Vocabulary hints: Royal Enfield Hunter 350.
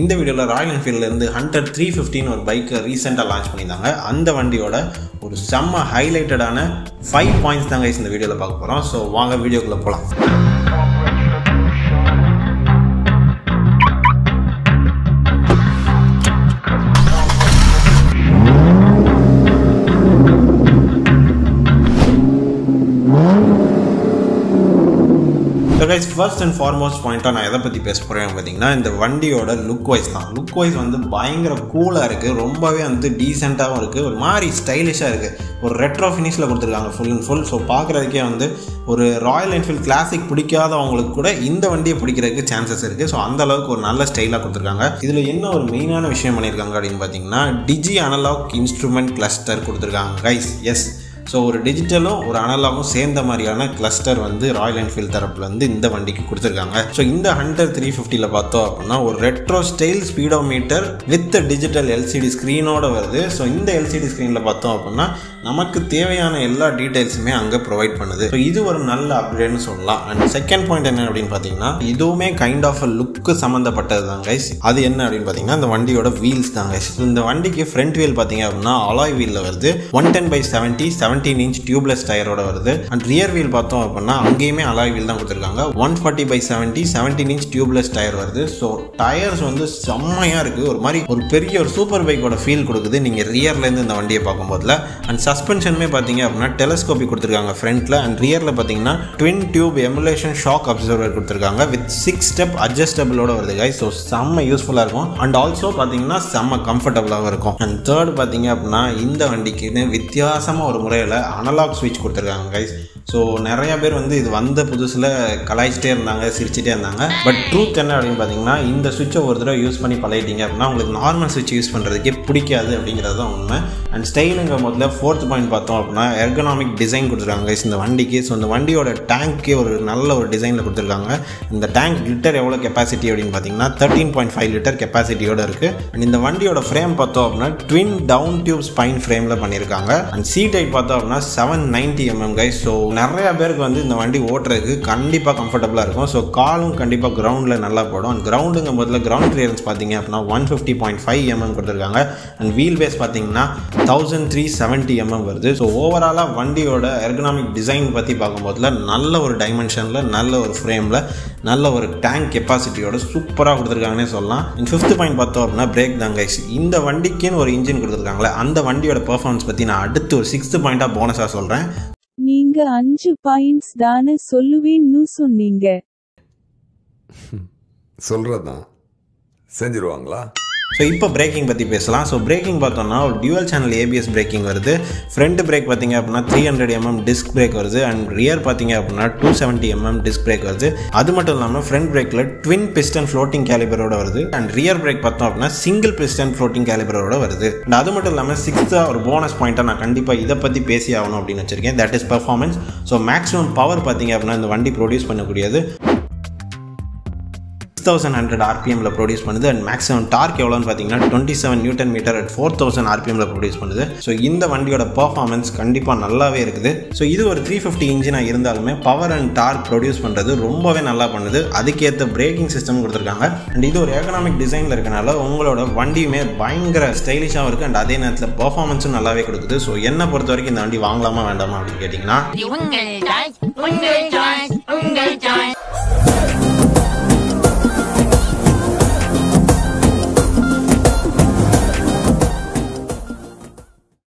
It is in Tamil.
In this video, Royal Enfield Hunter 350 ஒரு bike recently launched. அந்த வண்டியோட ஒரு செம்ம highlighted 5 points தான் guys இந்த வீடியோல பார்க்க போறோம். சோ வாங்க வீடியோக்குள்ள போலாம். So guys, first and foremost point on I பத்தி பேச போறேன் பாத்தீங்கன்னா இந்த வண்டியோட look wise தான். Look wise வந்து பயங்கர கூலா இருக்கு, ரொம்பவே வந்து டீசென்ட்டாவும் இருக்கு, ஒரு மாதிரி ஸ்டைலிஷா இருக்கு. ஒரு ரெட்ரோ ஃபினிஷ்ல கொடுத்திருக்காங்க full and full. So பார்க்கிறதுக்கே வந்து ஒரு ராயல் என்ஃபீல்ட் கிளாசிக் பிடிக்காதவங்களுக்கு கூட இந்த வண்டியை பிடிக்கிறதுக்கு சான்சஸ் இருக்கு. ஸோ அந்த அளவுக்கு ஒரு நல்ல ஸ்டைலாக கொடுத்துருக்காங்க. இதில் என்ன ஒரு மெயினான விஷயம் பண்ணியிருக்காங்க அப்படின்னு பார்த்தீங்கன்னா டிஜி அனலாக் இன்ஸ்ட்ருமெண்ட் கிளஸ்டர் கொடுத்துருக்காங்க கைஸ். எஸ், ஸோ ஒரு டிஜிட்டலும் ஒரு அனலாகும் சேர்ந்த மாதிரியான கிளஸ்டர் வந்து ராயல் என்ஃபீல்ட் தரப்பில் வந்து இந்த வண்டிக்கு கொடுத்துருக்காங்க. ஸோ இந்த ஹண்டர் 350ல் பார்த்தோம் அப்படின்னா ஒரு retro style speedometer with digital LCD ஸ்க்ரீனோடு வருது. ஸோ இந்த எல்சிடி ஸ்க்ரீனில் பார்த்தோம் அப்படின்னா நமக்கு தேவையான எல்லா டீட்டெயில்ஸுமே அங்கே ப்ரொவைட் பண்ணுது. ஸோ இது ஒரு நல்ல அப்டேட்னு சொல்லலாம். அண்ட் செகண்ட் பாயிண்ட் என்ன அப்படின்னு பார்த்தீங்கன்னா இதுவுமே கைண்ட் ஆஃப் லுக்கு சம்மந்தப்பட்டது தான் கைஸ். அது என்ன அப்படின்னு பார்த்தீங்கன்னா இந்த வண்டியோட வீல்ஸ் தான் கைஸ். இந்த வண்டிக்கு ஃப்ரண்ட் வீல் பார்த்தீங்க அப்படின்னா அலாய் வீலில் வருது. 110/70 17 inch டியூப்லெஸ் டயரோட வருது. அண்ட் ரியர் வீல் பார்த்தோம் அப்படின்னா அங்கேயுமே அலாய் வீல் தான் கொடுத்துருக்காங்க. 140/70 17 inch டியூப்லெஸ் டயர் வருது. ஸோ டயர்ஸ் வந்து செம்மையா இருக்கு, ஒரு மாதிரி ஒரு பெரிய ஒரு சூப்பர் பைக்கோட ஃபீல் கொடுக்குது நீங்க ரியர்ல இருந்து இந்த வண்டியை பார்க்கும்போதுல. அண்ட் சஸ்பென்ஷனுமே பார்த்தீங்க அப்படின்னா டெலஸ்கோபி கொடுத்துருக்காங்க ஃப்ரண்ட்ல. அண்ட் ரியர்ல பார்த்தீங்கன்னா twin tube emulation shock absorber கொடுத்துருக்காங்க வித் 6 step அட்ஜஸ்டபிளோட வருது கைஸ். ஸோ செம்ம யூஸ்ஃபுல்லா இருக்கும். அண்ட் ஆல்சோ பார்த்தீங்கன்னா செம்ம கம்ஃபர்டபுளாகவும் இருக்கும். அண்ட் தேர்ட் பார்த்தீங்க அப்படின்னா இந்த வண்டிக்குன்னு வித்தியாசமா ஒரு முறை அனலாக் ஸ்விட்ச் கொடுத்துருக்காங்க கைஸ். ஸோ நிறைய பேர் வந்து இது வந்த புதுசில் கலாய்ச்சிட்டே இருந்தாங்க, சிரிச்சிட்டே இருந்தாங்க. பட் ட்ரூத் என்ன அப்படின்னு பார்த்தீங்கன்னா இந்த சுவிட்சை ஒரு தடவை யூஸ் பண்ணி பழகிட்டீங்க அப்படின்னா உங்களுக்கு நார்மல் சுவிட்ச் யூஸ் பண்ணுறதுக்கே பிடிக்காது அப்படிங்கிறது தான் உண்மை. அண்ட் ஸ்டைலுங்க முதல்ல 4th பாயிண்ட் பார்த்தோம் அப்படின்னா எர்கனாமிக் டிசைன் கொடுத்துருக்காங்க கைஸ் இந்த வண்டிக்கு. ஸோ இந்த வண்டியோட டேங்க்கே ஒரு நல்ல ஒரு டிசைனில் கொடுத்துருக்காங்க. இந்த டேங்க் லிட்டர் எவ்வளோ கெப்பாசிட்டி அப்படின்னு பார்த்தீங்கன்னா 13.5 லிட்டர் கெப்பாசிட்டியோடு இருக்குது. அண்ட் இந்த வண்டியோட ஃப்ரேம் பார்த்தோம் அப்படின்னா ட்வின் டவுன் டியூப் ஸ்பைன் ஃப்ரேமில் பண்ணியிருக்காங்க. அண்ட் சீட் ஹைட் பார்த்தோம் அப்படின்னா 790 mm கைஸ். ஸோ நிறைய பேருக்கு வந்து இந்த வண்டி ஓட்டுறதுக்கு கண்டிப்பாக கம்ஃபர்டபுளாக இருக்கும். ஸோ காலும் கண்டிப்பாக கிரவுண்டில் நல்லா போடும். அண்ட் கிரவுண்டுங்க முதல்ல கிரவுண்ட் கிளியரன்ஸ் பார்த்தீங்க அப்படின்னா 150.5 mm கொடுத்துருக்காங்க. அண்ட் வீல் பேஸ் பார்த்தீங்கன்னா 1370 mm வருது. ஸோ ஓவராலாக வண்டியோட எர்கனாமிக் டிசைன் பற்றி பார்க்கும்போதுல நல்ல ஒரு டைமென்ஷனில், நல்ல ஒரு ஃப்ரேமில், நல்ல ஒரு டேங்க் கெப்பாசிட்டியோட சூப்பராக கொடுத்துருக்காங்கன்னே சொல்லலாம். அண்ட் 5th பாயிண்ட் பார்த்தோம் அப்படின்னா பிரேக் தான் கைஸ். இந்த வண்டிக்குன்னு ஒரு இன்ஜின் கொடுத்துருக்காங்களே அந்த வண்டியோட பர்ஃபார்மன்ஸ் பற்றி நான் அடுத்து ஒரு 6th பாயிண்டாக போனஸாக சொல்கிறேன். நீங்க 5 பாயிண்ட்ஸ் தானே சொல்லுவேன்னு சொன்னீங்க, சொல்றதான் செஞ்சிருவாங்களா? ஸோ இப்போ பிரேக்கிங் பற்றி பேசலாம். ஸோ பிரேக்கிங் பார்த்தோம்னா ஒரு டியூவல் சேனல் ஏபிஎஸ் பிரேக்கிங் வருது. ஃப்ரண்ட் பிரேக் பார்த்தீங்க அப்படின்னா 300 mm டிஸ்க் பிரேக் வருது. அண்ட் ரியர் பார்த்தீங்க அப்படின்னா 270 mm டிஸ்க் பிரேக் வருது. அது மட்டும் இல்லாமல் ஃப்ரண்ட் பிரேக்கில் ட்வின் பிஸ்டன் ஃப்ளோட்டிங் கேலிபரோட வருது. அண்ட் ரியர் பிரேக் பார்த்தோம் அப்படின்னா சிங்கிள் பிஸ்டன் ஃப்ளோட்டிங் கேலிபரோட வருது. அண்ட் அது மட்டும் இல்லாமல் 6th ஒரு போனஸ் பாயிண்ட்டாக நான் கண்டிப்பாக இதை பற்றி பேசி ஆகணும் அப்படின்னு வச்சிருக்கேன். That is performance. So maximum power பார்த்தீங்க அப்படின்னா இந்த வண்டி ப்ரொடியூஸ் பண்ணக்கூடியது 6100 RPMல ப்ரொடியூஸ் பண்ணுது. அண்ட் மேக்ஸிமம் டார்க் எவ்வளோன்னு பார்த்தீங்கன்னா 27 Nm அட் 4000 RPMல ப்ரொடியூஸ் பண்ணுது. ஸோ இந்த வண்டியோட பர்ஃபார்மன்ஸ் கண்டிப்பாக நல்லாவே இருக்குது. ஸோ இது ஒரு 350 இன்ஜினாக இருந்தாலுமே பவர் அண்ட் டார்க் ப்ரொடியூஸ் பண்ணுறது ரொம்பவே நல்லா பண்ணுது. அதுக்கேற்ற பிரேக்கிங் சிஸ்டம் கொடுத்துருக்காங்க. அண்ட் இது ஒரு எகனாமிக் டிசைனில் இருக்கனால உங்களோட வண்டியுமே பயங்கர ஸ்டைலிஷாகவும் இருக்குது. அண்ட் அதே நேரத்தில் பர்ஃபார்மன்ஸும் நல்லாவே கொடுக்குது. ஸோ என்னை பொறுத்த வரைக்கும் இந்த வண்டி வாங்கலாமா வேண்டாமா அப்படின்னு கேட்டிங்கன்னா